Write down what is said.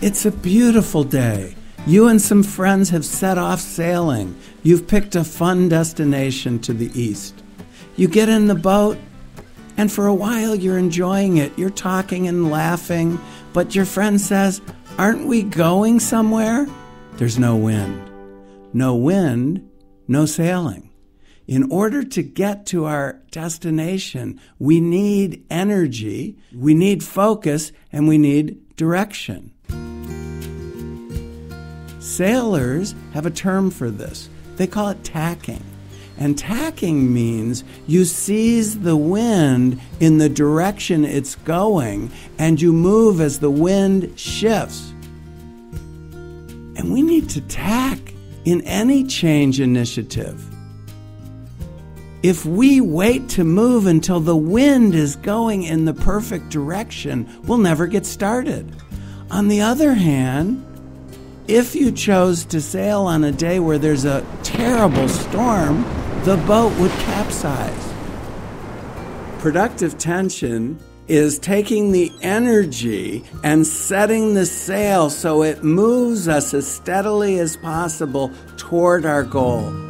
It's a beautiful day. You and some friends have set off sailing. You've picked a fun destination to the east. You get in the boat, and for a while you're enjoying it. You're talking and laughing, but your friend says, "Aren't we going somewhere?" There's no wind. No wind, no sailing. In order to get to our destination, we need energy, we need focus, and we need direction. Sailors have a term for this. They call it tacking. And tacking means you seize the wind in the direction it's going, and you move as the wind shifts. And we need to tack in any change initiative. If we wait to move until the wind is going in the perfect direction, we'll never get started. On the other hand, if you chose to sail on a day where there's a terrible storm, the boat would capsize. Productive tension is taking the energy and setting the sail so it moves us as steadily as possible toward our goal.